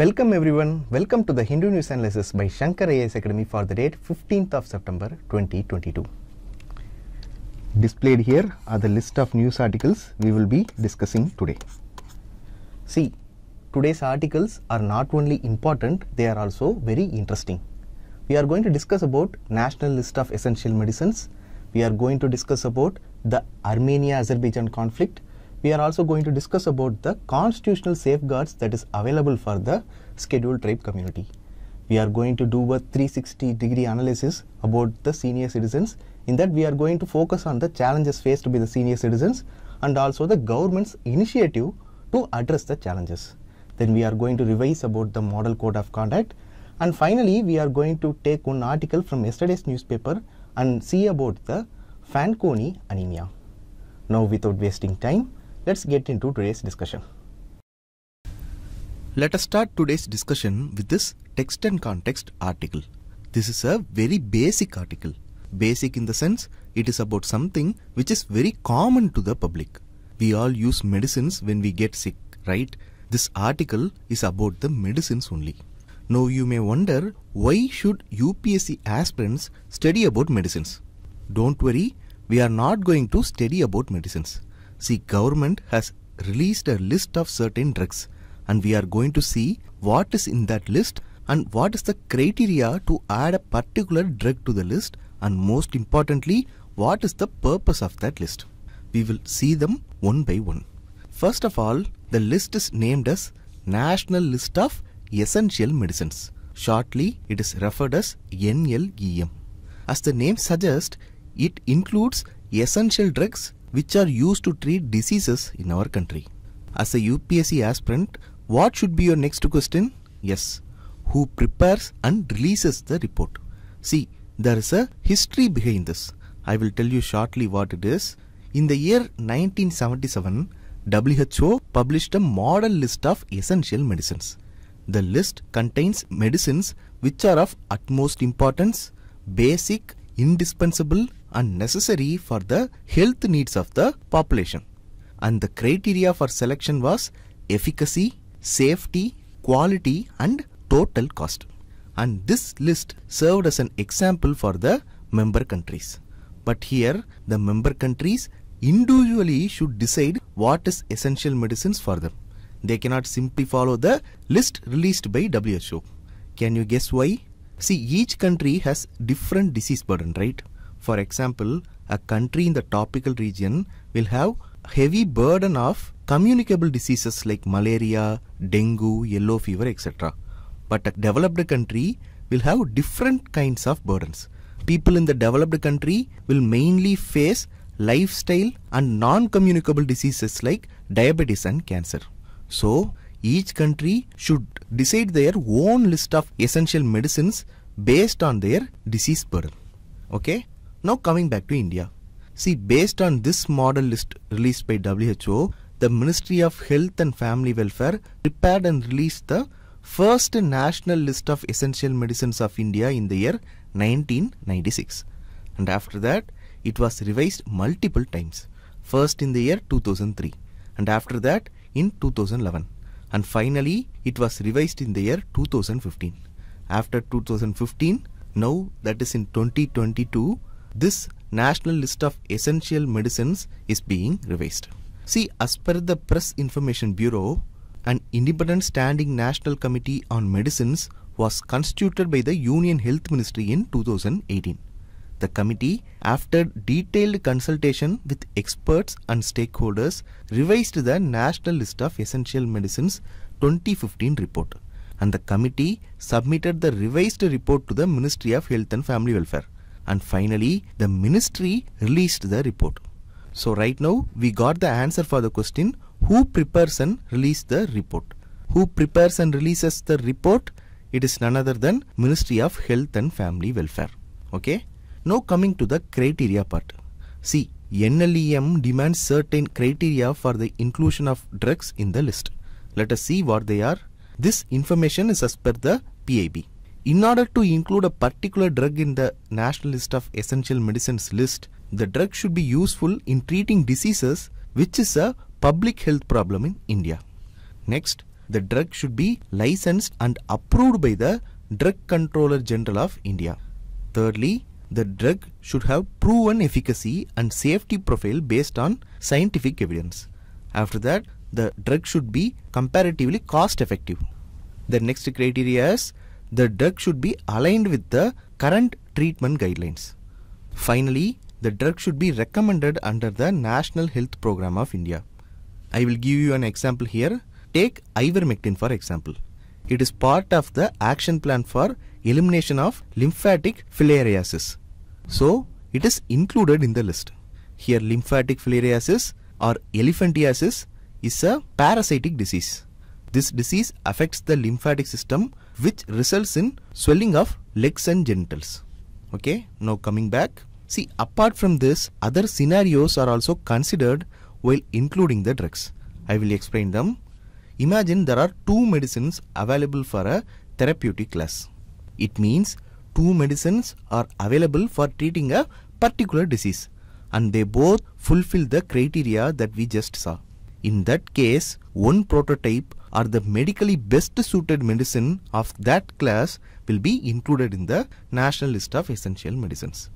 Welcome everyone, welcome to the Hindu News Analysis by Shankar IAS Academy for the date 15th of September 2022. Displayed here are the list of news articles we will be discussing today. See, today's articles are not only important, they are also very interesting. We are going to discuss about National List of Essential Medicines, we are going to discuss about the Armenia-Azerbaijan conflict. We are also going to discuss about the constitutional safeguards that is available for the scheduled tribe community. We are going to do a 360-degree analysis about the senior citizens. In that, we are going to focus on the challenges faced by the senior citizens and also the government's initiative to address the challenges. Then we are going to revise about the model code of conduct. And finally, we are going to take one article from yesterday's newspaper and see about the Fanconi anemia. Now, without wasting time, let's get into today's discussion. Let us start today's discussion with this text and context article. This is a very basic article. Basic in the sense it is about something which is very common to the public. We all use medicines when we get sick, right? This article is about the medicines only. Now you may wonder, why should UPSC aspirants study about medicines? Don't worry, we are not going to study about medicines. See, government has released a list of certain drugs and we are going to see what is in that list and what is the criteria to add a particular drug to the list, and most importantly, what is the purpose of that list. We will see them one by one. First of all, the list is named as National List of Essential Medicines. Shortly, it is referred as NLEM. As the name suggests, it includes essential drugs which are used to treat diseases in our country. As a UPSC aspirant, what should be your next question? Yes, who prepares and releases the report? See, there is a history behind this. I will tell you shortly what it is. In the year 1977, WHO published a model list of essential medicines. The list contains medicines which are of utmost importance, basic, indispensable, and necessary for the health needs of the population. And the criteria for selection was efficacy, safety, quality, and total cost. And this list served as an example for the member countries. But here, the member countries individually should decide what is essential medicines for them. They cannot simply follow the list released by WHO. Can you guess why? See, each country has different disease burden, right? For example, a country in the tropical region will have heavy burden of communicable diseases like malaria, dengue, yellow fever, etc. But a developed country will have different kinds of burdens. People in the developed country will mainly face lifestyle and non-communicable diseases like diabetes and cancer. So, each country should decide their own list of essential medicines based on their disease burden. Okay? Now coming back to India. See, based on this model list released by WHO, the Ministry of Health and Family Welfare prepared and released the first National List of Essential Medicines of India in the year 1996. And after that, it was revised multiple times. First in the year 2003, and after that in 2011. And finally, it was revised in the year 2015. After 2015, now that is in 2022, this National List of Essential Medicines is being revised. See, as per the Press Information Bureau, an independent standing National Committee on Medicines was constituted by the Union Health Ministry in 2018. The committee, after detailed consultation with experts and stakeholders, revised the National List of Essential Medicines 2015 report. And the committee submitted the revised report to the Ministry of Health and Family Welfare. And finally, the ministry released the report. So right now, we got the answer for the question, who prepares and releases the report? Who prepares and releases the report? It is none other than Ministry of Health and Family Welfare. Okay. Now coming to the criteria part. See, NLEM demands certain criteria for the inclusion of drugs in the list. Let us see what they are. This information is as per the PIB. In order to include a particular drug in the National List of Essential Medicines list, the drug should be useful in treating diseases, which is a public health problem in India. Next, the drug should be licensed and approved by the Drug Controller General of India. Thirdly, the drug should have proven efficacy and safety profile based on scientific evidence. After that, the drug should be comparatively cost effective. The next criteria is the drug should be aligned with the current treatment guidelines. Finally, the drug should be recommended under the National Health Program of India. I will give you an example here. Take ivermectin for example. It is part of the action plan for elimination of lymphatic filariasis. So, it is included in the list. Here lymphatic filariasis or elephantiasis is a parasitic disease. This disease affects the lymphatic system which results in swelling of legs and genitals. Okay, now coming back. See, apart from this, other scenarios are also considered while including the drugs. I will explain them. Imagine there are two medicines available for a therapeutic class. It means two medicines are available for treating a particular disease and they both fulfill the criteria that we just saw. In that case, one prototype or the medically best suited medicine of that class will be included in the National List of Essential Medicines.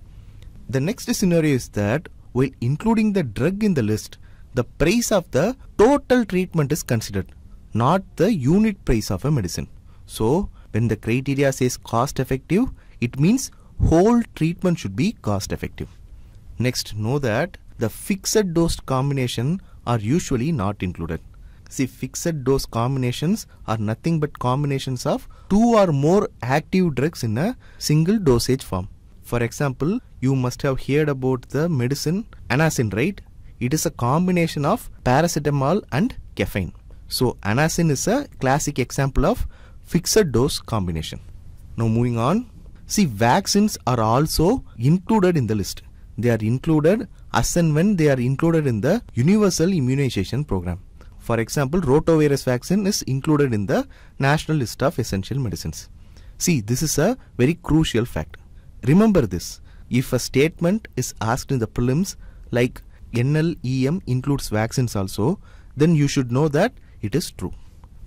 The next scenario is that while including the drug in the list, the price of the total treatment is considered, not the unit price of a medicine. So, when the criteria says cost effective, it means whole treatment should be cost effective. Next, know that the fixed dose combination are usually not included. See, fixed dose combinations are nothing but combinations of two or more active drugs in a single dosage form. For example, you must have heard about the medicine anacin, right? It is a combination of paracetamol and caffeine. So, anacin is a classic example of fixed dose combination. Now moving on, see, vaccines are also included in the list. They are included as and when they are included in the universal immunization program. For example, rotavirus vaccine is included in the National List of Essential Medicines. See, this is a very crucial fact. Remember this, if a statement is asked in the prelims like NLEM includes vaccines also, then you should know that it is true.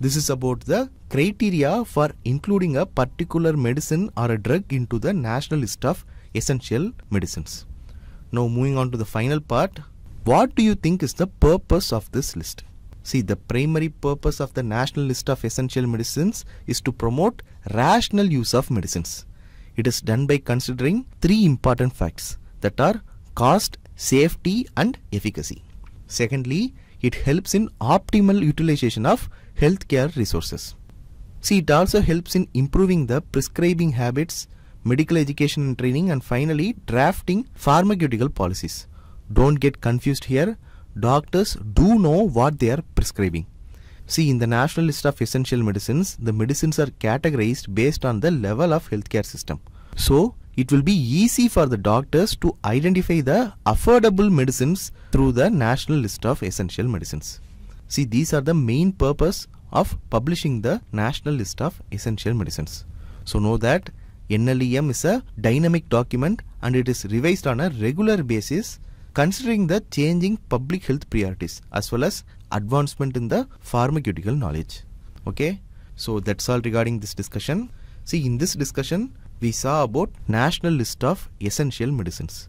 This is about the criteria for including a particular medicine or a drug into the National List of Essential Medicines. Now moving on to the final part, what do you think is the purpose of this list? See, the primary purpose of the National List of Essential Medicines is to promote rational use of medicines. It is done by considering three important facts that are cost, safety and efficacy. Secondly, it helps in optimal utilization of healthcare resources. See, it also helps in improving the prescribing habits, medical education and training, and finally drafting pharmaceutical policies. Don't get confused here. Doctors do know what they are prescribing. See, in the National List of Essential Medicines, the medicines are categorized based on the level of healthcare system. So, it will be easy for the doctors to identify the affordable medicines through the National List of Essential Medicines. See, these are the main purpose of publishing the National List of Essential Medicines. So, know that NLEM is a dynamic document and it is revised on a regular basis considering the changing public health priorities as well as advancement in the pharmaceutical knowledge. Okay, so that's all regarding this discussion. See, in this discussion, we saw about National List of Essential Medicines.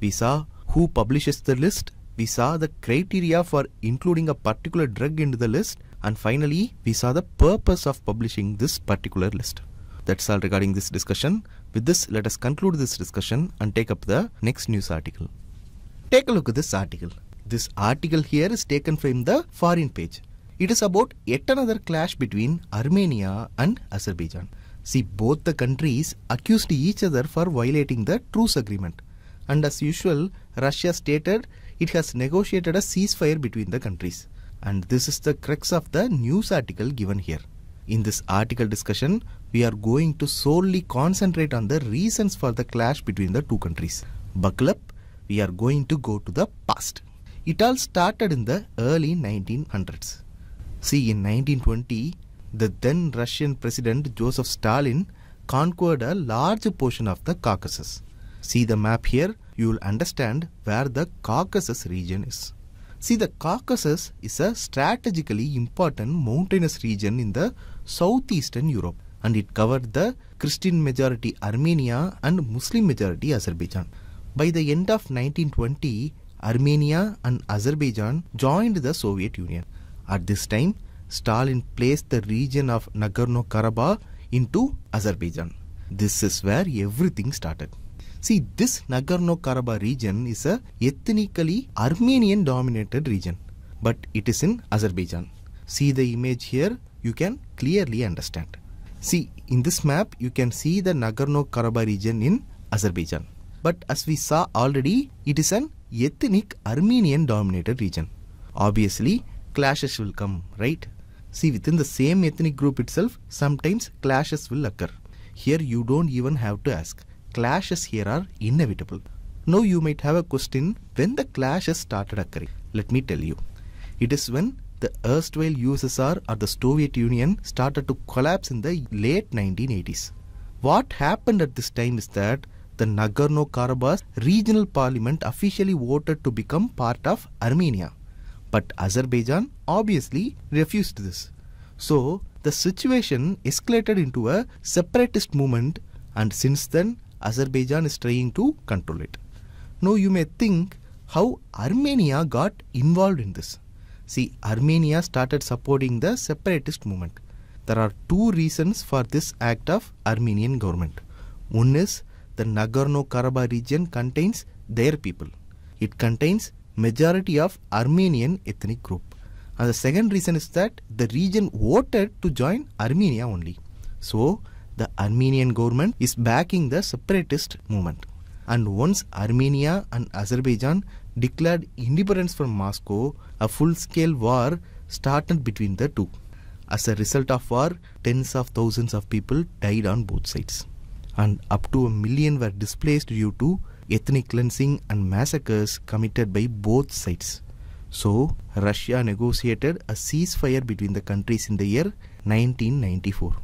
We saw who publishes the list. We saw the criteria for including a particular drug into the list. And finally, we saw the purpose of publishing this particular list. That's all regarding this discussion. With this, let us conclude this discussion and take up the next news article. Take a look at this article. This article here is taken from the foreign page. It is about yet another clash between Armenia and Azerbaijan. See, both the countries accused each other for violating the truce agreement. And as usual, Russia stated it has negotiated a ceasefire between the countries. And this is the crux of the news article given here. In this article discussion, we are going to solely concentrate on the reasons for the clash between the two countries. Buckle up. We are going to go to the past. It all started in the early 1900s. See, in 1920, the then Russian President Joseph Stalin conquered a large portion of the Caucasus. See the map here, you will understand where the Caucasus region is. See, the Caucasus is a strategically important mountainous region in the southeastern Europe, and it covered the Christian majority Armenia and Muslim majority Azerbaijan. By the end of 1920, Armenia and Azerbaijan joined the Soviet Union. At this time, Stalin placed the region of Nagorno-Karabakh into Azerbaijan. This is where everything started. See, this Nagorno-Karabakh region is a ethnically Armenian-dominated region, but it is in Azerbaijan. See the image here, you can clearly understand. See, in this map, you can see the Nagorno-Karabakh region in Azerbaijan. But as we saw already, it is an ethnic Armenian-dominated region. Obviously, clashes will come, right? See, within the same ethnic group itself, sometimes clashes will occur. Here, you don't even have to ask. Clashes here are inevitable. Now you might have a question, when the clashes started occurring? Let me tell you. It is when the erstwhile USSR or the Soviet Union started to collapse in the late 1980s. What happened at this time is that the Nagorno-Karabakh regional parliament officially voted to become part of Armenia. But Azerbaijan obviously refused this. So the situation escalated into a separatist movement, and since then Azerbaijan is trying to control it. Now you may think how Armenia got involved in this. See, Armenia started supporting the separatist movement. There are two reasons for this act of Armenian government. One is the Nagorno-Karabakh region contains their people. It contains majority of Armenian ethnic group. And the second reason is that the region voted to join Armenia only. So the Armenian government is backing the separatist movement. And once Armenia and Azerbaijan declared independence from Moscow, a full-scale war started between the two. As a result of war, tens of thousands of people died on both sides. And up to 1 million were displaced due to ethnic cleansing and massacres committed by both sides. So, Russia negotiated a ceasefire between the countries in the year 1994.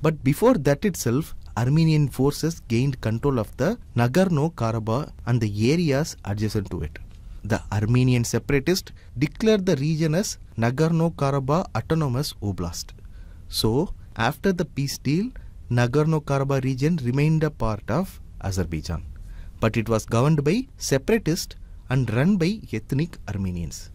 But before that itself, Armenian forces gained control of the Nagorno-Karabakh and the areas adjacent to it. The Armenian separatists declared the region as Nagorno-Karabakh Autonomous Oblast. So, after the peace deal, Nagorno-Karabakh region remained a part of Azerbaijan. But it was governed by separatists and run by ethnic Armenians.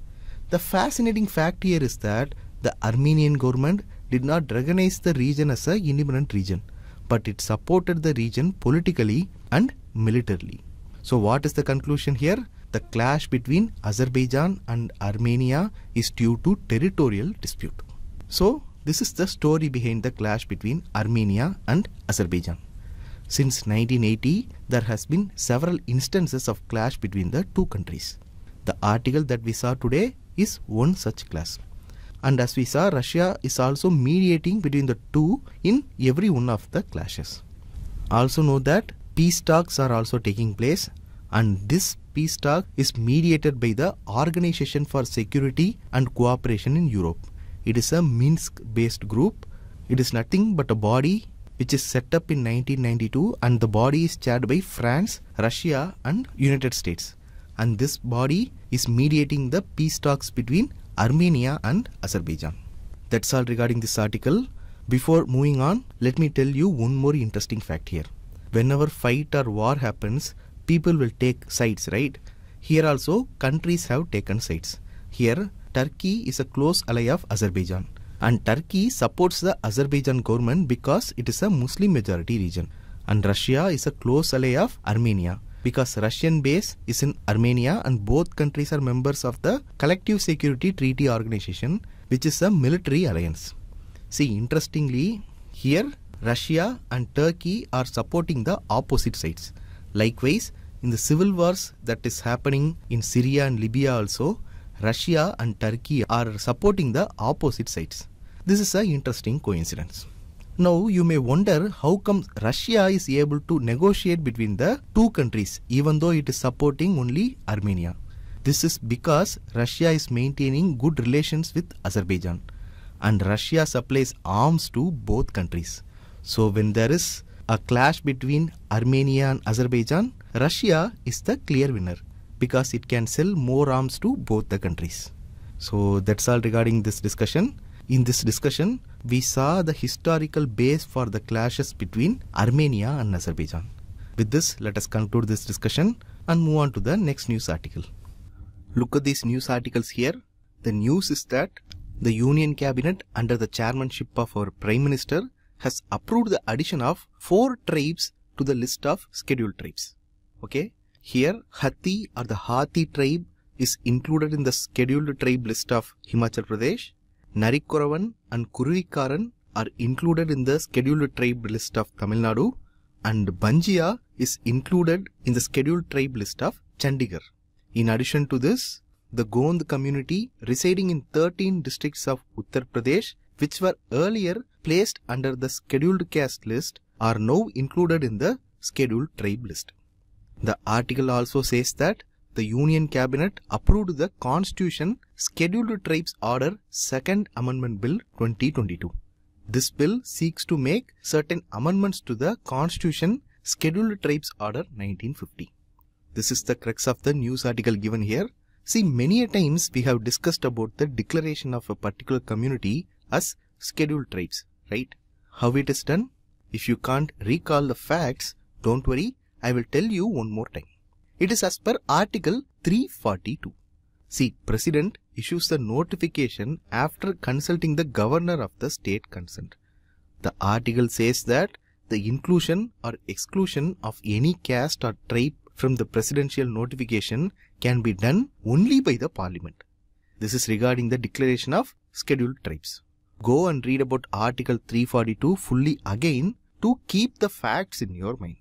The fascinating fact here is that the Armenian government did not recognize the region as an independent region, but it supported the region politically and militarily. So what is the conclusion here? The clash between Azerbaijan and Armenia is due to territorial dispute. So this is the story behind the clash between Armenia and Azerbaijan. Since 1980, there has been several instances of clash between the two countries. The article that we saw today is one such clash. And as we saw, Russia is also mediating between the two in every one of the clashes. Also know that peace talks are also taking place, and this peace talk is mediated by the Organization for Security and Cooperation in Europe. It is a Minsk-based group. It is nothing but a body which is set up in 1992, and the body is chaired by France, Russia and United States. And this body is mediating the peace talks between Armenia and Azerbaijan. That's all regarding this article. Before moving on, let me tell you one more interesting fact here. Whenever fight or war happens, people will take sides, right? Here also, countries have taken sides. Here, Turkey is a close ally of Azerbaijan, and Turkey supports the Azerbaijan government because it is a Muslim majority region. And Russia is a close ally of Armenia, because Russian base is in Armenia, and both countries are members of the Collective Security Treaty Organization, which is a military alliance. See, interestingly, here Russia and Turkey are supporting the opposite sides. Likewise, in the civil wars that is happening in Syria and Libya also, Russia and Turkey are supporting the opposite sides. This is an interesting coincidence. Now, you may wonder how come Russia is able to negotiate between the two countries even though it is supporting only Armenia. This is because Russia is maintaining good relations with Azerbaijan, and Russia supplies arms to both countries. So when there is a clash between Armenia and Azerbaijan, Russia is the clear winner. because it can sell more arms to both the countries. So that's all regarding this discussion. In this discussion, we saw the historical base for the clashes between Armenia and Azerbaijan. With this, let us conclude this discussion and move on to the next news article. Look at these news articles here. The news is that the Union Cabinet under the chairmanship of our Prime Minister has approved the addition of 4 tribes to the list of scheduled tribes. Okay, here Hathi or the Hathi tribe is included in the scheduled tribe list of Himachal Pradesh. Narikkoravan and Kuruvikaran are included in the scheduled tribe list of Tamil Nadu, and Banjia is included in the scheduled tribe list of Chandigarh. In addition to this, the Gond community residing in 13 districts of Uttar Pradesh, which were earlier placed under the scheduled caste list, are now included in the scheduled tribe list. The article also says that the Union Cabinet approved the Constitution Scheduled Tribes Order 2nd Amendment Bill 2022. This bill seeks to make certain amendments to the Constitution Scheduled Tribes Order 1950. This is the crux of the news article given here. See, many a times we have discussed about the declaration of a particular community as scheduled tribes, right? How it is done? If you can't recall the facts, don't worry, I will tell you one more time. It is as per Article 342. See, President issues the notification after consulting the governor of the state concerned. The article says that the inclusion or exclusion of any caste or tribe from the presidential notification can be done only by the parliament. This is regarding the declaration of scheduled tribes. Go and read about Article 342 fully again to keep the facts in your mind.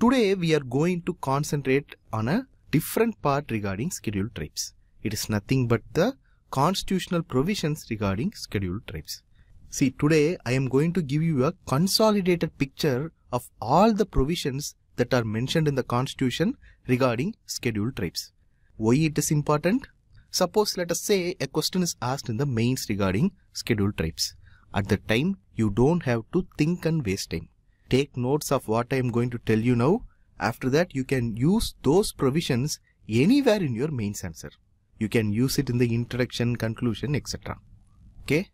Today we are going to concentrate on a different part regarding scheduled tribes. It is nothing but the constitutional provisions regarding scheduled tribes. See, today I am going to give you a consolidated picture of all the provisions that are mentioned in the constitution regarding scheduled tribes. Why it is important? Suppose, let us say, a question is asked in the mains regarding scheduled tribes. At that time, you don't have to think and waste time. Take notes of what I am going to tell you now. After that, you can use those provisions anywhere in your mains answer. You can use it in the introduction, conclusion, etc. Okay?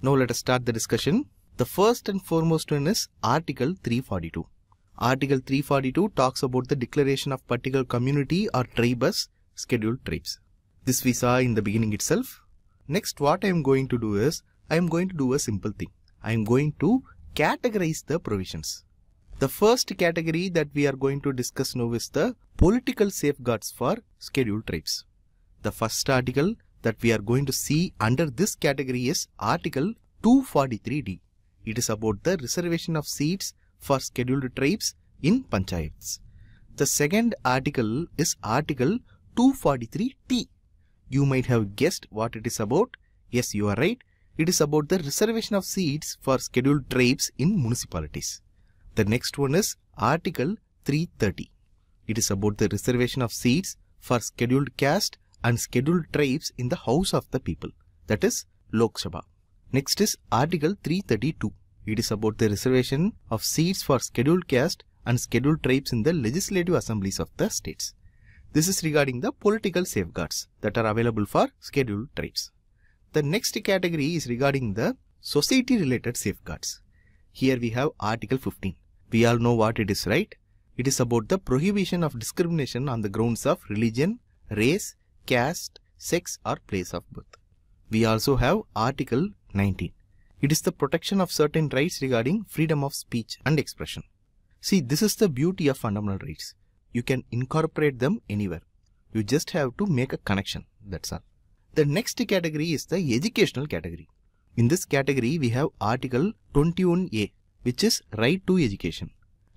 Now let us start the discussion. The first and foremost one is Article 342. Article 342 talks about the declaration of particular community or tribe as scheduled tribes. This we saw in the beginning itself. Next, what I am going to do is, I am going to do a simple thing. I am going to categorize the provisions. The first category that we are going to discuss now is the political safeguards for scheduled tribes. The first article that we are going to see under this category is Article 243D. It is about the reservation of seats for scheduled tribes in panchayats. The second article is Article 243T. You might have guessed what it is about. Yes, you are right. It is about the reservation of seats for scheduled tribes in municipalities. The next one is Article 330. It is about the reservation of seats for scheduled caste and scheduled tribes in the house of the people, that is Lok Sabha. Next is Article 332. It is about the reservation of seats for scheduled caste and scheduled tribes in the legislative assemblies of the states. This is regarding the political safeguards that are available for scheduled tribes. The next category is regarding the society-related safeguards. Here we have Article 15. We all know what it is, right? It is about the prohibition of discrimination on the grounds of religion, race, caste, sex or place of birth. We also have Article 19. It is the protection of certain rights regarding freedom of speech and expression. See, this is the beauty of fundamental rights. You can incorporate them anywhere. You just have to make a connection, that's all. The next category is the educational category. In this category, we have Article 21A, which is right to education.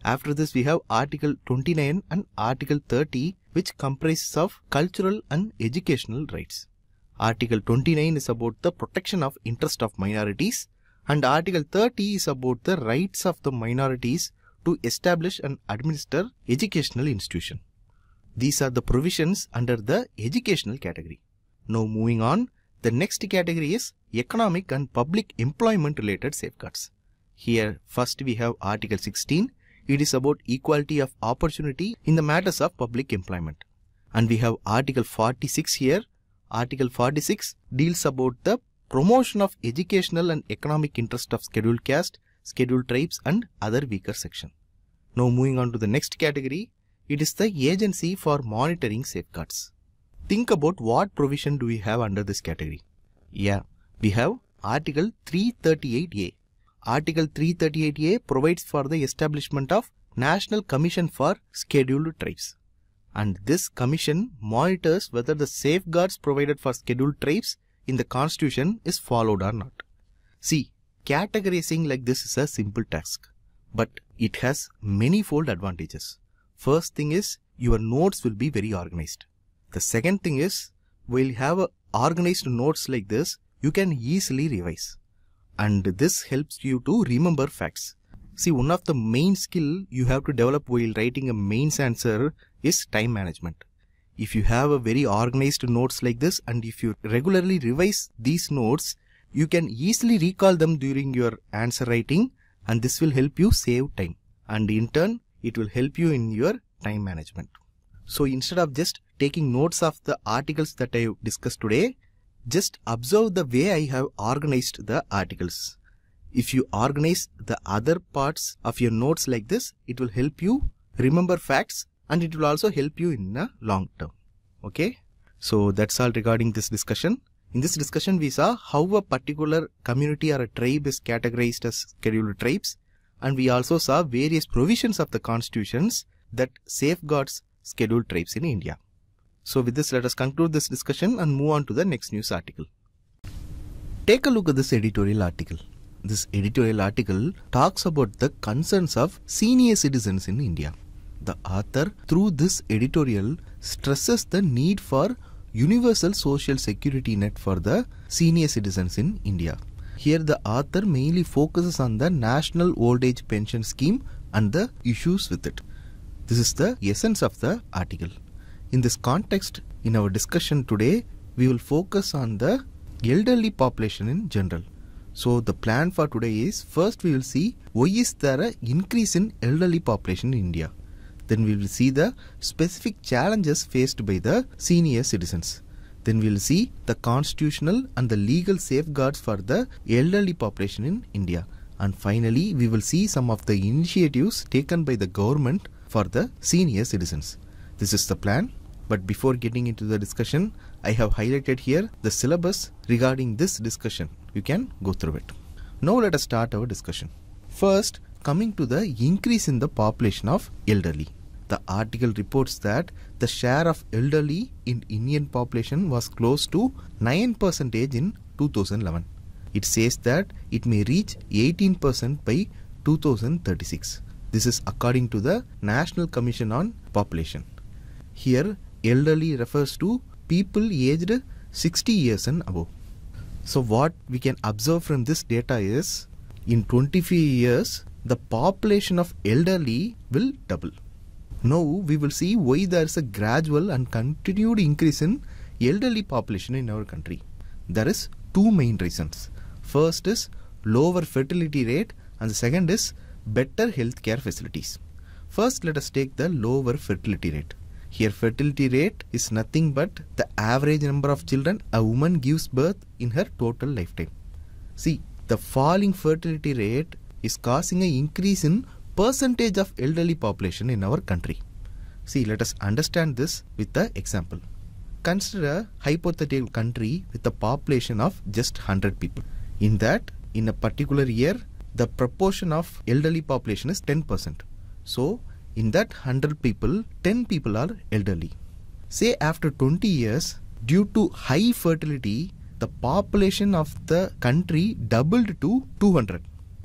After this, we have Article 29 and Article 30, which comprises of cultural and educational rights. Article 29 is about the protection of interest of minorities, and Article 30 is about the rights of the minorities to establish and administer educational institution. These are the provisions under the educational category. Now moving on, the next category is economic and public employment related safeguards. Here first we have Article 16. It is about equality of opportunity in the matters of public employment. And we have Article 46 here. Article 46 deals about the promotion of educational and economic interest of scheduled caste, scheduled tribes and other weaker section. Now moving on to the next category, it is the agency for monitoring safeguards. Think about what provision do we have under this category. Yeah, we have Article 338A. Article 338A provides for the establishment of National Commission for Scheduled Tribes. And this commission monitors whether the safeguards provided for scheduled tribes in the constitution is followed or not. See, categorizing like this is a simple task, but it has many-fold advantages. First thing is, your notes will be very organized. The second thing is, we'll have organized notes like this, you can easily revise. And this helps you to remember facts. See, one of the main skill you have to develop while writing a mains answer is time management. If you have a very organized notes like this and if you regularly revise these notes, you can easily recall them during your answer writing, and this will help you save time, and in turn it will help you in your time management. So instead of just taking notes of the articles that I discussed today, just observe the way I have organized the articles. If you organize the other parts of your notes like this, it will help you remember facts and it will also help you in the long term. Okay, so that's all regarding this discussion. In this discussion, we saw how a particular community or a tribe is categorized as scheduled tribes, and we also saw various provisions of the constitutions that safeguards scheduled tribes in India. So with this, let us conclude this discussion and move on to the next news article. Take a look at this editorial article. This editorial article talks about the concerns of senior citizens in India. The author, through this editorial, stresses the need for universal social security net for the senior citizens in India. Here the author mainly focuses on the National Old Age Pension Scheme and the issues with it. This is the essence of the article. In this context, in our discussion today, we will focus on the elderly population in general. So the plan for today is, first we will see why is there an increase in elderly population in India. Then we will see the specific challenges faced by the senior citizens. Then we will see the constitutional and the legal safeguards for the elderly population in India. And finally, we will see some of the initiatives taken by the government for the senior citizens. This is the plan. But before getting into the discussion, I have highlighted here the syllabus regarding this discussion. You can go through it. Now let us start our discussion. First, coming to the increase in the population of elderly. The article reports that the share of elderly in Indian population was close to 9% in 2011. It says that it may reach 18% by 2036. This is according to the National Commission on Population. Here, elderly refers to people aged 60 years and above. So what we can observe from this data is, in 25 years, the population of elderly will double. Now we will see why there is a gradual and continued increase in elderly population in our country. There is two main reasons. First is lower fertility rate and the second is better healthcare facilities. First, let us take the lower fertility rate. Here fertility rate is nothing but the average number of children a woman gives birth in her total lifetime. See, the falling fertility rate is causing an increase in percentage of elderly population in our country. See, let us understand this with the example. Consider a hypothetical country with a population of just 100 people. In that, in a particular year, the proportion of elderly population is 10%. So, in that 100 people, 10 people are elderly. Say after 20 years, due to high fertility, the population of the country doubled to 200.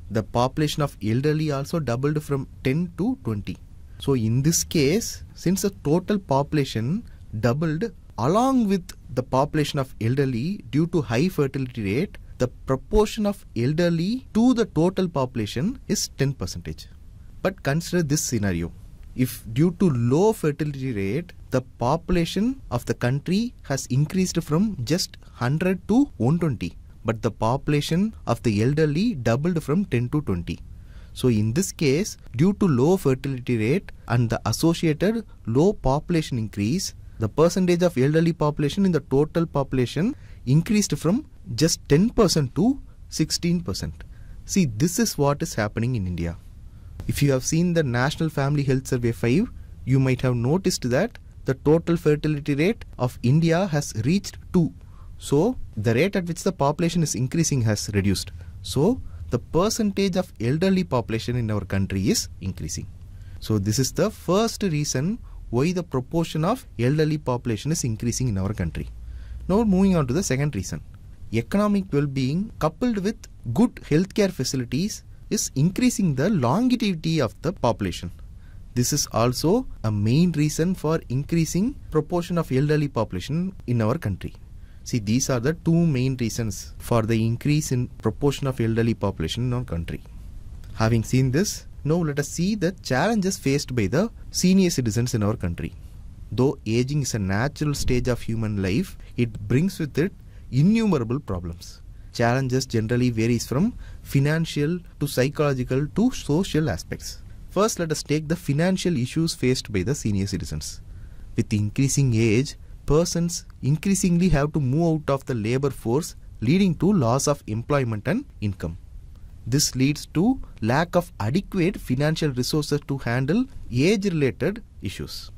The population of elderly also doubled from 10 to 20. So in this case, since the total population doubled along with the population of elderly due to high fertility rate, the proportion of elderly to the total population is 10%. But consider this scenario. If due to low fertility rate, the population of the country has increased from just 100 to 120. But the population of the elderly doubled from 10 to 20. So in this case, due to low fertility rate and the associated low population increase, the percentage of elderly population in the total population increased from just 10% to 16%. See, this is what is happening in India. If you have seen the National Family Health Survey 5, you might have noticed that the total fertility rate of India has reached 2. So, the rate at which the population is increasing has reduced. So, the percentage of elderly population in our country is increasing. So, this is the first reason why the proportion of elderly population is increasing in our country. Now, moving on to the second reason. Economic well-being coupled with good healthcare facilities is increasing the longevity of the population. This is also a main reason for increasing proportion of elderly population in our country. See, these are the two main reasons for the increase in proportion of elderly population in our country. Having seen this, now let us see the challenges faced by the senior citizens in our country. Though aging is a natural stage of human life, it brings with it innumerable problems. Challenges generally varies from financial to psychological to social aspects. First, let us take the financial issues faced by the senior citizens. With increasing age, persons increasingly have to move out of the labor force, leading to loss of employment and income. This leads to lack of adequate financial resources to handle age-related issues.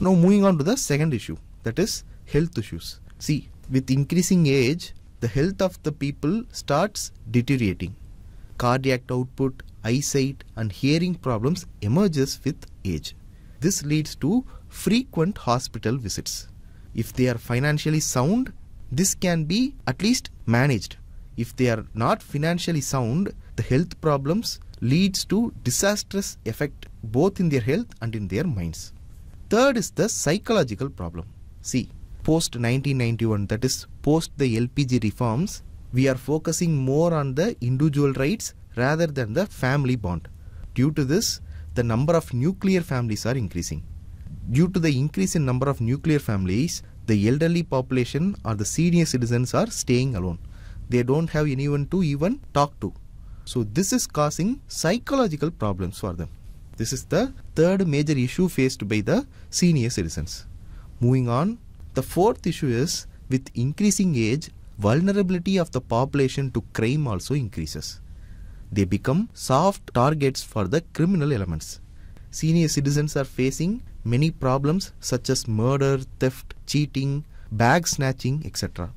Now moving on to the second issue, that is health issues. See, with increasing age, the health of the people starts deteriorating. Cardiac output, eyesight and hearing problems emerges with age. This leads to frequent hospital visits. If they are financially sound, this can be at least managed. If they are not financially sound, the health problems leads to disastrous effect both in their health and in their minds. Third is the psychological problem. See, post 1991, that is post the LPG reforms, we are focusing more on the individual rights rather than the family bond. Due to this, the number of nuclear families are increasing. Due to the increase in number of nuclear families, the elderly population or the senior citizens are staying alone. They don't have anyone to even talk to. So this is causing psychological problems for them. This is the third major issue faced by the senior citizens. Moving on, the fourth issue is with increasing age, vulnerability of the population to crime also increases. They become soft targets for the criminal elements. Senior citizens are facing many problems such as murder, theft, cheating, bag snatching, etc.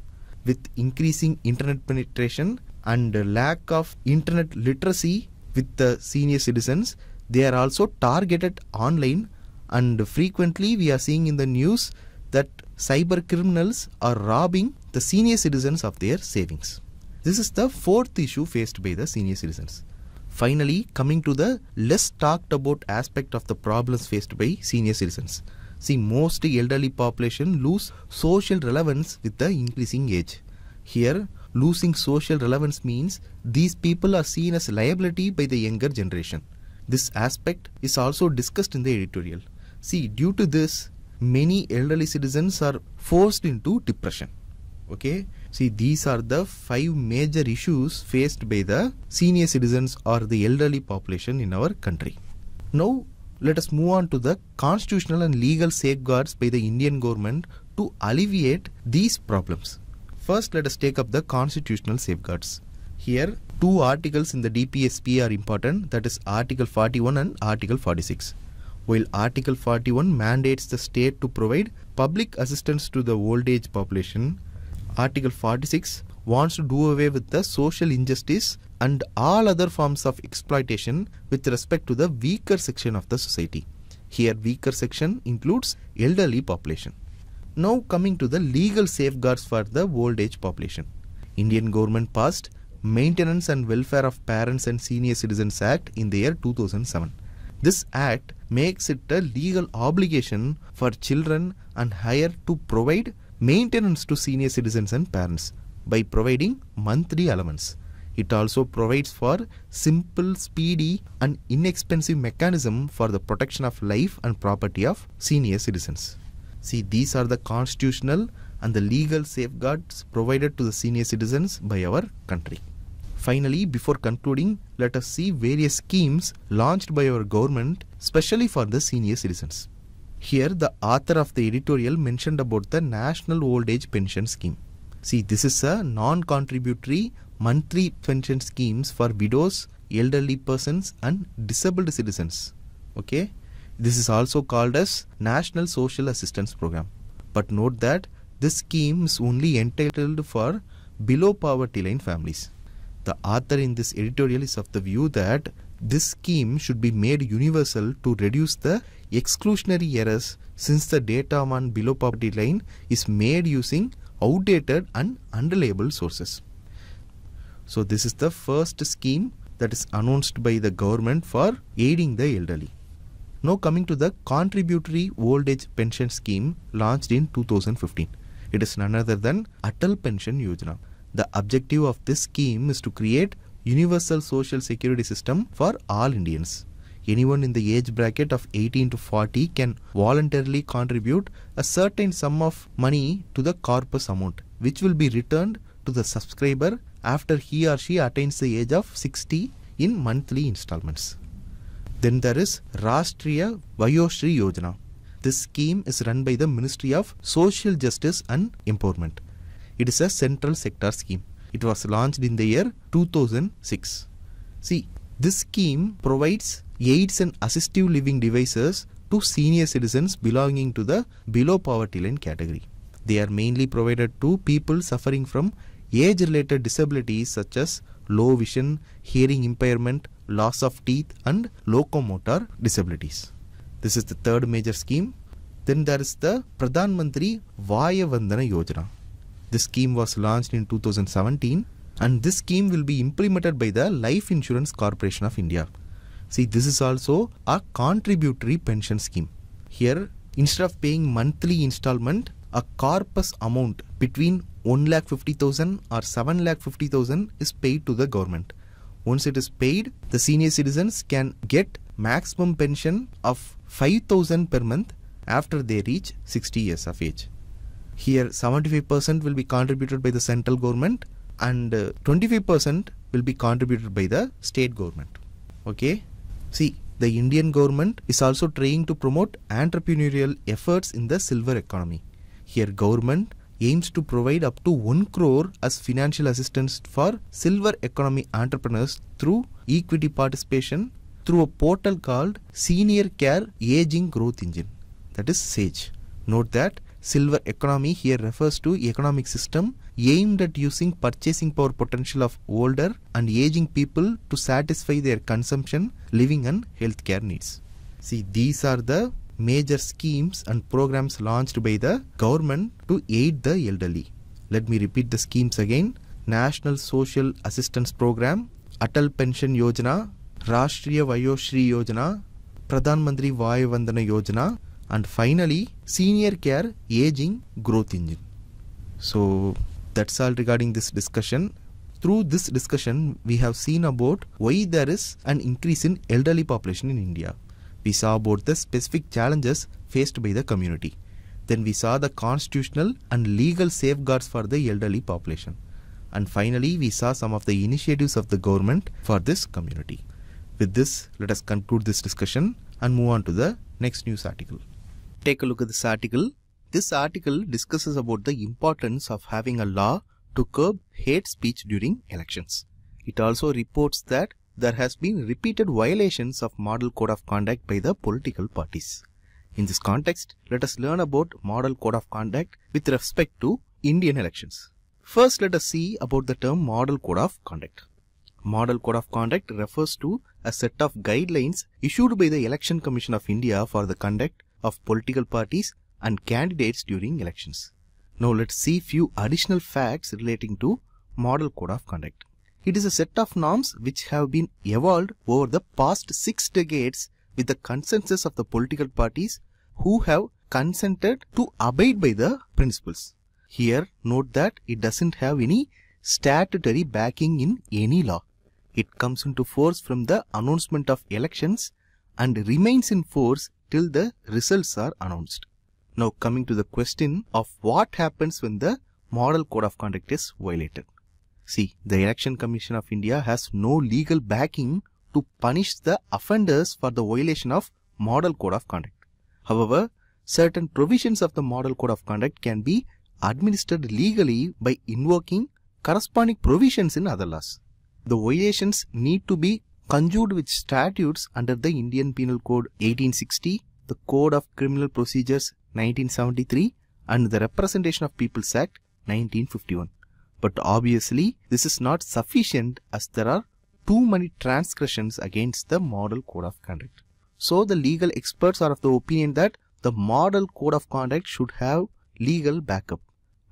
With increasing internet penetration and lack of internet literacy with the senior citizens, they are also targeted online, and frequently we are seeing in the news that cyber criminals are robbing the senior citizens of their savings. This is the fourth issue faced by the senior citizens. Finally, coming to the less talked about aspect of the problems faced by senior citizens. See, most elderly population lose social relevance with the increasing age. Here, losing social relevance means these people are seen as liability by the younger generation. This aspect is also discussed in the editorial. See, due to this, many elderly citizens are forced into depression. Okay, see, these are the five major issues faced by the senior citizens or the elderly population in our country. Now, let us move on to the constitutional and legal safeguards by the Indian government to alleviate these problems. First, let us take up the constitutional safeguards. Here, two articles in the DPSP are important, that is Article 41 and Article 46. While Article 41 mandates the state to provide public assistance to the old age population, Article 46 wants to do away with the social injustice and all other forms of exploitation with respect to the weaker section of the society. Here, weaker section includes elderly population. Now coming to the legal safeguards for the old age population. Indian government passed Maintenance and Welfare of Parents and Senior Citizens Act in the year 2007. This act makes it a legal obligation for children and heir to provide maintenance to senior citizens and parents by providing monthly allowance. It also provides for simple, speedy and inexpensive mechanism for the protection of life and property of senior citizens. See, these are the constitutional and the legal safeguards provided to the senior citizens by our country. Finally, before concluding, let us see various schemes launched by our government specially for the senior citizens. Here, the author of the editorial mentioned about the National Old Age Pension Scheme. See, this is a non-contributory monthly pension schemes for widows, elderly persons and disabled citizens. Okay, this is also called as National Social Assistance Program. But note that this scheme is only entitled for below poverty line families. The author in this editorial is of the view that this scheme should be made universal to reduce the exclusionary errors, since the data on below poverty line is made using outdated and unreliable sources. So this is the first scheme that is announced by the government for aiding the elderly. Now coming to the contributory old age pension scheme launched in 2015. It is none other than Atal Pension Yojana. The objective of this scheme is to create universal social security system for all Indians. Anyone in the age bracket of 18 to 40 can voluntarily contribute a certain sum of money to the corpus amount, which will be returned to the subscriber after he or she attains the age of 60 in monthly installments. Then there is Rashtriya Vayoshri Yojana. This scheme is run by the Ministry of Social Justice and Empowerment. It is a central sector scheme. It was launched in the year 2006. See, this scheme provides aids and assistive living devices to senior citizens belonging to the below poverty line category. They are mainly provided to people suffering from age-related disabilities such as low vision, hearing impairment, loss of teeth and locomotor disabilities. This is the third major scheme. Then there is the Pradhan Mantri Vayavandana Yojana. This scheme was launched in 2017 and this scheme will be implemented by the Life Insurance Corporation of India. See, this is also a contributory pension scheme. Here, instead of paying monthly installment, a corpus amount between 1,50,000 or 7,50,000 is paid to the government. Once it is paid, the senior citizens can get maximum pension of 5,000 per month after they reach 60 years of age. Here, 75% will be contributed by the central government and 25% will be contributed by the state government. Okay. See, the Indian government is also trying to promote entrepreneurial efforts in the silver economy. Here, government aims to provide up to 1 crore as financial assistance for silver economy entrepreneurs through equity participation through a portal called Senior Care Aging Growth Engine, that is SAGE. Note that silver economy here refers to economic system aimed at using purchasing power potential of older and aging people to satisfy their consumption, living and healthcare needs. See, these are the major schemes and programs launched by the government to aid the elderly. Let me repeat the schemes again. National Social Assistance Program, Atal Pension Yojana, Rashtriya Vayoshri Yojana, Pradhan Mantri Vayavandana Yojana, and finally, Senior Care Aging Growth Engine. So that's all regarding this discussion. Through this discussion, we have seen about why there is an increase in elderly population in India. We saw about the specific challenges faced by the community. Then we saw the constitutional and legal safeguards for the elderly population. And finally, we saw some of the initiatives of the government for this community. With this, let us conclude this discussion and move on to the next news article. Take a look at this article. This article discusses about the importance of having a law to curb hate speech during elections. It also reports that there has been repeated violations of Model Code of Conduct by the political parties. In this context, let us learn about Model Code of Conduct with respect to Indian elections. First, let us see about the term Model Code of Conduct. Model Code of Conduct refers to a set of guidelines issued by the Election Commission of India for the conduct of political parties and candidates during elections. Now let's see few additional facts relating to Model Code of Conduct. It is a set of norms which have been evolved over the past 6 decades with the consensus of the political parties who have consented to abide by the principles. Here, note that it doesn't have any statutory backing in any law. It comes into force from the announcement of elections and remains in force till the results are announced. Now coming to the question of what happens when the Model Code of Conduct is violated. See, the Election Commission of India has no legal backing to punish the offenders for the violation of Model Code of Conduct. However, certain provisions of the Model Code of Conduct can be administered legally by invoking corresponding provisions in other laws. The violations need to be conjured with statutes under the Indian Penal Code 1860, the Code of Criminal Procedures 1973 and the Representation of People's Act 1951. But obviously, this is not sufficient as there are too many transgressions against the Model Code of Conduct. So, the legal experts are of the opinion that the Model Code of Conduct should have legal backup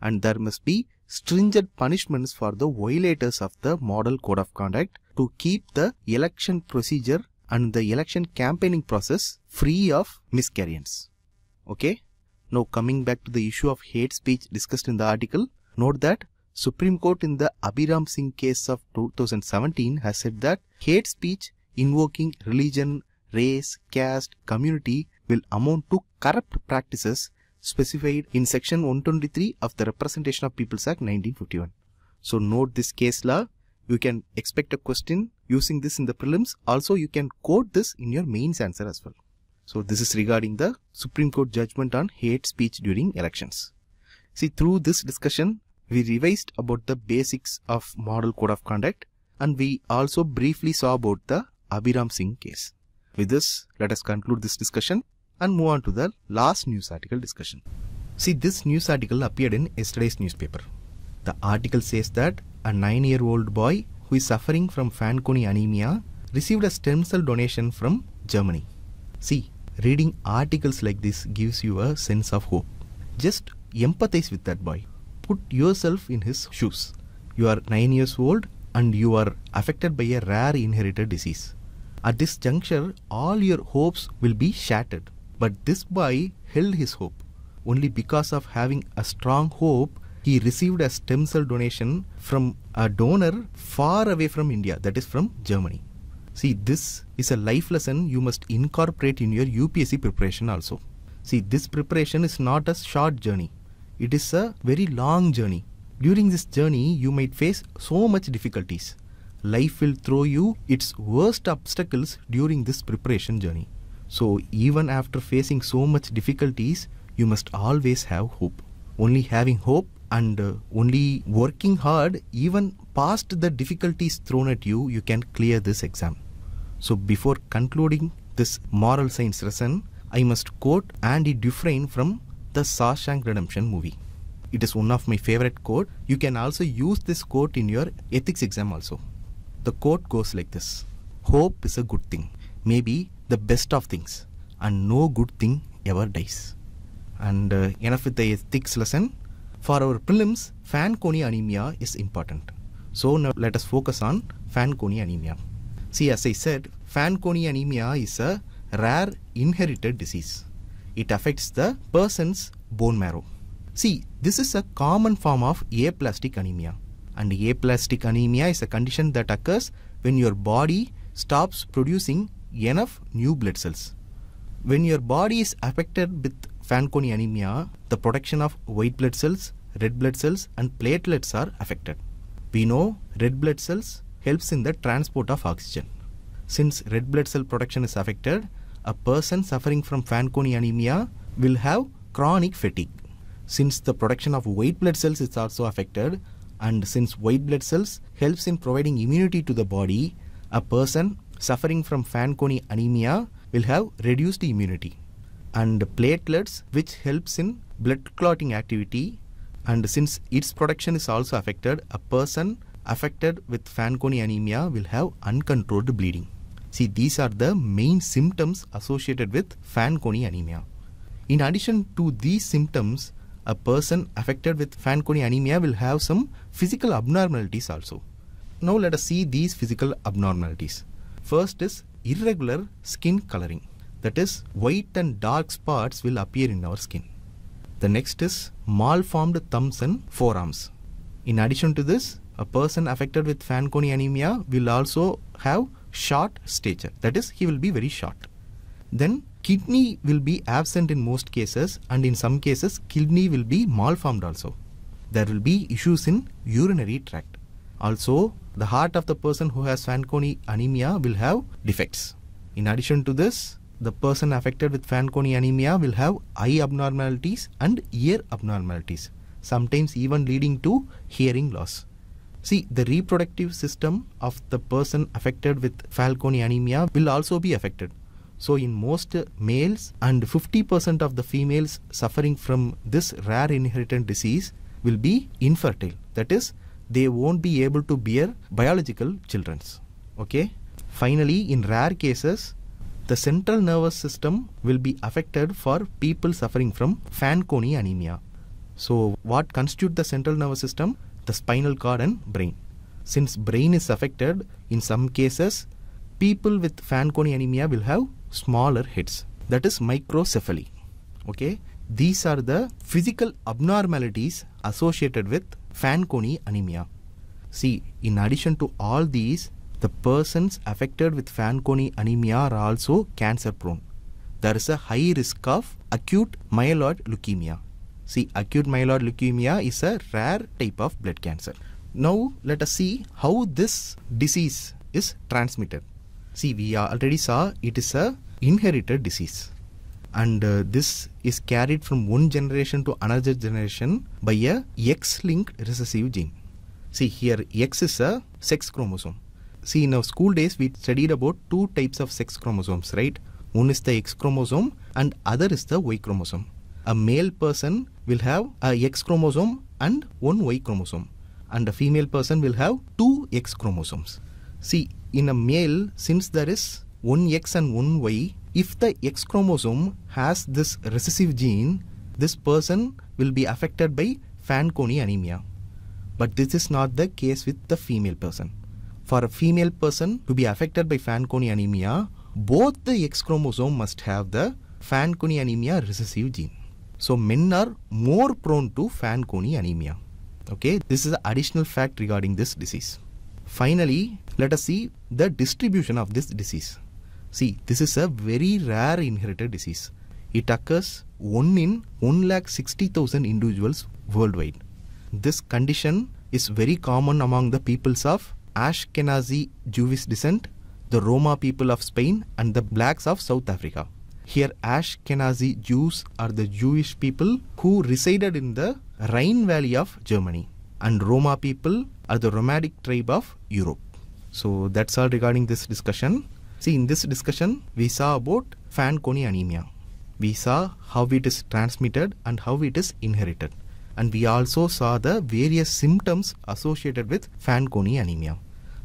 and there must be stringent punishments for the violators of the Model Code of Conduct to keep the election procedure and the election campaigning process free of miscarriance. Okay, now coming back to the issue of hate speech discussed in the article, note that Supreme Court in the Abhiram Singh case of 2017 has said that hate speech invoking religion, race, caste, community will amount to corrupt practices specified in section 123 of the Representation of People's Act 1951. So note this case law. You can expect a question using this in the prelims. Also, you can quote this in your mains answer as well. So this is regarding the Supreme Court judgment on hate speech during elections. See, through this discussion, we revised about the basics of Model Code of Conduct and we also briefly saw about the Abhiram Singh case. With this, let us conclude this discussion and move on to the last news article discussion. See, this news article appeared in yesterday's newspaper. The article says that a 9-year-old boy who is suffering from Fanconi anemia received a stem cell donation from Germany. See, reading articles like this gives you a sense of hope. Just empathize with that boy. Put yourself in his shoes. You are 9 years old and you are affected by a rare inherited disease. At this juncture, all your hopes will be shattered. But this boy held his hope. Only because of having a strong hope, he received a stem cell donation from a donor far away from India, that is from Germany. See, this is a life lesson you must incorporate in your UPSC preparation also. See, this preparation is not a short journey. It is a very long journey. During this journey, you might face so much difficulties. Life will throw you its worst obstacles during this preparation journey. So even after facing so much difficulties, you must always have hope. Only having hope and only working hard, even past the difficulties thrown at you, you can clear this exam. So before concluding this moral science lesson, I must quote Andy Dufresne from the Shawshank Redemption movie. It is one of my favorite quote. You can also use this quote in your ethics exam also. The quote goes like this. Hope is a good thing, maybe the best of things, and no good thing ever dies. And enough with the ethics lesson. For our prelims, Fanconi anemia is important. So now let us focus on Fanconi anemia. See, as I said, Fanconi anemia is a rare inherited disease. It affects the person's bone marrow. See, this is a common form of aplastic anemia. And aplastic anemia is a condition that occurs when your body stops producing enough new blood cells. When your body is affected with Fanconi anemia, the production of white blood cells, red blood cells and platelets are affected. We know red blood cells helps in the transport of oxygen. Since red blood cell production is affected, a person suffering from Fanconi anemia will have chronic fatigue. Since the production of white blood cells is also affected and since white blood cells helps in providing immunity to the body, a person suffering from Fanconi anemia will have reduced immunity. And platelets, which helps in blood clotting activity, and since its production is also affected, a person affected with Fanconi anemia will have uncontrolled bleeding. See, these are the main symptoms associated with Fanconi anemia. In addition to these symptoms, a person affected with Fanconi anemia will have some physical abnormalities also. Now let us see these physical abnormalities. First is irregular skin coloring. That is, white and dark spots will appear in our skin. The next is malformed thumbs and forearms. In addition to this, a person affected with Fanconi anemia will also have short stature, that is, he will be very short. Then kidney will be absent in most cases, and in some cases kidney will be malformed also. There will be issues in urinary tract. Also, the heart of the person who has Fanconi anemia will have defects. In addition to this, the person affected with Fanconi anemia will have eye abnormalities and ear abnormalities, sometimes even leading to hearing loss. See, the reproductive system of the person affected with Fanconi anemia will also be affected. So in most males and 50% of the females suffering from this rare inherited disease will be infertile. That is, they won't be able to bear biological children. Okay? Finally, in rare cases, the central nervous system will be affected for people suffering from Fanconi anemia. So what constitutes the central nervous system? The spinal cord and brain. Since brain is affected, in some cases, people with Fanconi anemia will have smaller heads. That is microcephaly. Okay? These are the physical abnormalities associated with Fanconi anemia. See, in addition to all these, the persons affected with Fanconi anemia are also cancer prone. There is a high risk of acute myeloid leukemia. See, acute myeloid leukemia is a rare type of blood cancer. Now, let us see how this disease is transmitted. See, we already saw it is an inherited disease. And this is carried from one generation to another generation by a X-linked recessive gene. See, here X is a sex chromosome. See, in our school days, we studied about two types of sex chromosomes, right? One is the X chromosome and other is the Y chromosome. A male person will have a X chromosome and one Y chromosome. And a female person will have two X chromosomes. See, in a male, since there is one X and one Y, if the X chromosome has this recessive gene, this person will be affected by Fanconi anemia. But this is not the case with the female person. For a female person to be affected by Fanconi anemia, both the X chromosome must have the Fanconi anemia recessive gene. So men are more prone to Fanconi anemia. Okay, this is an additional fact regarding this disease. Finally, let us see the distribution of this disease. See, this is a very rare inherited disease. It occurs 1 in 160,000 individuals worldwide. This condition is very common among the peoples of Ashkenazi Jewish descent, the Roma people of Spain, and the blacks of South Africa. Here, Ashkenazi Jews are the Jewish people who resided in the Rhine Valley of Germany, and Roma people are the nomadic tribe of Europe. So that's all regarding this discussion. See, in this discussion, we saw about Fanconi anemia. We saw how it is transmitted and how it is inherited. And we also saw the various symptoms associated with Fanconi anemia.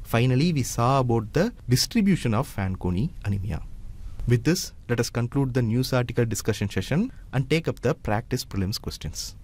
Finally, we saw about the distribution of Fanconi anemia. With this, let us conclude the news article discussion session and take up the practice prelims questions.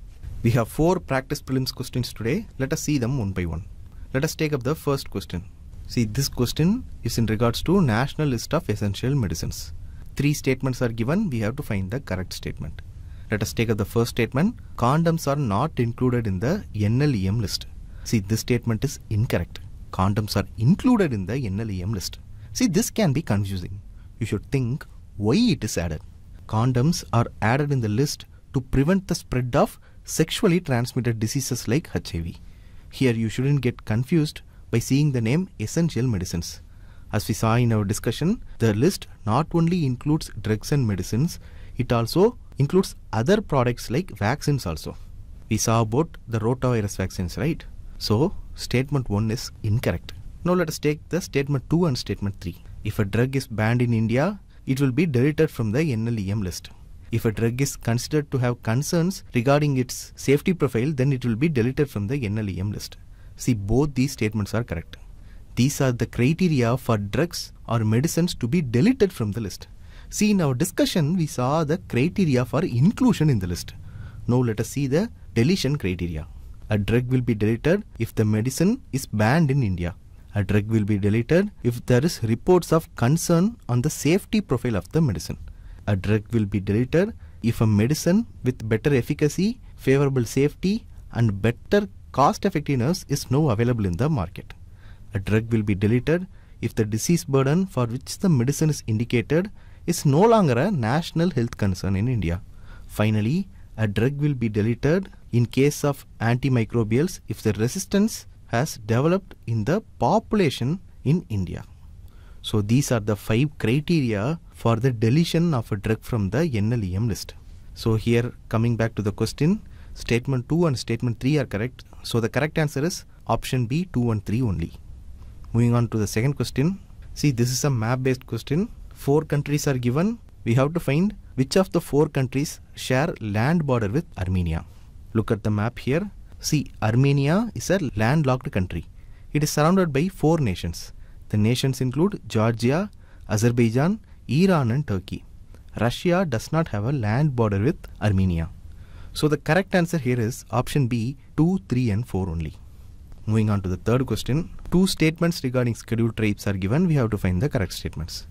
We have 4 practice prelims questions today. Let us see them one by one. Let us take up the first question. See, this question is in regards to National List of Essential Medicines. 3 statements are given. We have to find the correct statement. Let us take up the first statement. Condoms are not included in the NLEM list. See, this statement is incorrect. Condoms are included in the NLEM list. See, this can be confusing. You should think why it is added. Condoms are added in the list to prevent the spread of sexually transmitted diseases like HIV. Here you shouldn't get confused by seeing the name essential medicines. As we saw in our discussion, the list not only includes drugs and medicines, it also includes other products like vaccines also. We saw about the rotavirus vaccines, right? So statement 1 is incorrect. Now let us take the statement 2 and statement 3. If a drug is banned in India, it will be deleted from the NLEM list. If a drug is considered to have concerns regarding its safety profile, then it will be deleted from the NLEM list. See, both these statements are correct. These are the criteria for drugs or medicines to be deleted from the list. See, in our discussion, we saw the criteria for inclusion in the list. Now let us see the deletion criteria. A drug will be deleted if the medicine is banned in India. A drug will be deleted if there is reports of concern on the safety profile of the medicine. A drug will be deleted if a medicine with better efficacy, favorable safety, and better cost-effectiveness is now available in the market. A drug will be deleted if the disease burden for which the medicine is indicated is no longer a national health concern in India. Finally, a drug will be deleted in case of antimicrobials if the resistance has developed in the population in India. So these are the 5 criteria for the deletion of a drug from the NLEM list. So here, coming back to the question, statement 2 and statement 3 are correct. So the correct answer is option B, 2 and 3 only. Moving on to the second question. See, this is a map based question. 4 countries are given. We have to find which of the 4 countries share land border with Armenia. Look at the map here. See, Armenia is a landlocked country. It is surrounded by 4 nations. The nations include Georgia, Azerbaijan, Iran and Turkey. Russia does not have a land border with Armenia. So the correct answer here is option B, 2, 3 and 4 only. Moving on to the third question. 2 statements regarding scheduled tribes are given. We have to find the correct statements.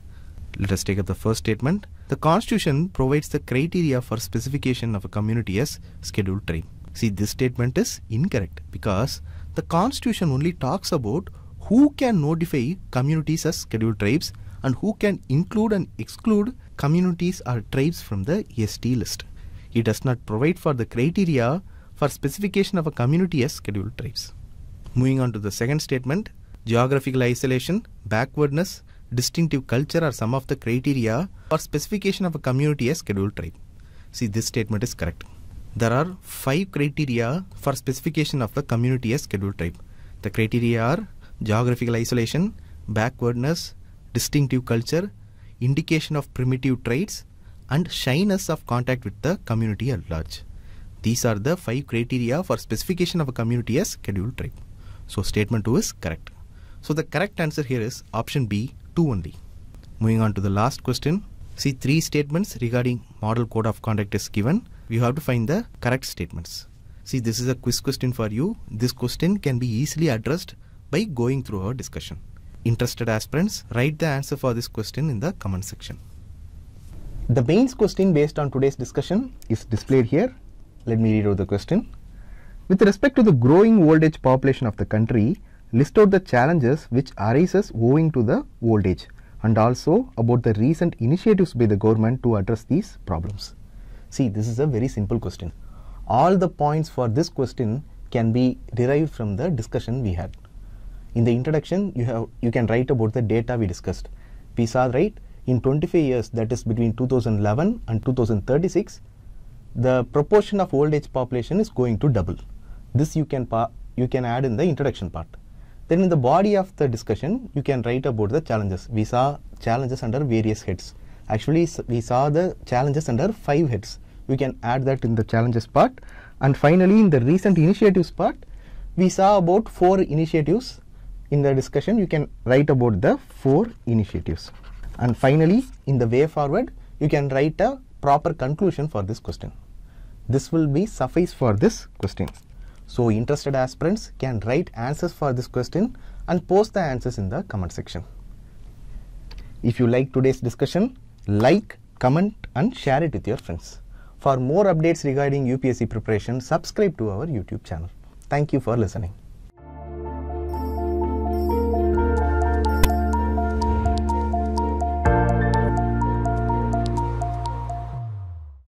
Let us take up the first statement. The constitution provides the criteria for specification of a community as scheduled tribe. See, this statement is incorrect because the constitution only talks about who can notify communities as scheduled tribes and who can include and exclude communities or tribes from the EST list. It does not provide for the criteria for specification of a community as scheduled tribes. Moving on to the second statement, geographical isolation, backwardness, distinctive culture are some of the criteria for specification of a community as scheduled tribe. See, this statement is correct. There are 5 criteria for specification of the community as scheduled tribe. The criteria are geographical isolation, backwardness, distinctive culture, indication of primitive traits, and shyness of contact with the community at large. These are the 5 criteria for specification of a community as scheduled tribe. So statement 2 is correct. So the correct answer here is option B, 2 only. Moving on to the last question. See, 3 statements regarding model code of conduct is given. You have to find the correct statements. See, this is a quiz question for you. This question can be easily addressed by going through our discussion. Interested aspirants, write the answer for this question in the comment section. The mains question based on today's discussion is displayed here. Let me read out the question. With respect to the growing old age population of the country, list out the challenges which arises owing to the old age and also about the recent initiatives by the government to address these problems. See, this is a very simple question. All the points for this question can be derived from the discussion we had. In the introduction, you can write about the data we discussed. We saw, right, in 25 years, that is between 2011 and 2036, the proportion of old age population is going to double. This you can add in the introduction part. Then in the body of the discussion, you can write about the challenges. We saw challenges under various heads. Actually, we saw the challenges under 5 heads. You can add that in the challenges part. And finally, in the recent initiatives part, we saw about 4 initiatives. In the discussion, you can write about the 4 initiatives. And finally, in the way forward, you can write a proper conclusion for this question. This will be suffice for this question. So interested aspirants can write answers for this question and post the answers in the comment section. If you like today's discussion, like, comment and share it with your friends. For more updates regarding UPSC preparation, subscribe to our YouTube channel. Thank you for listening.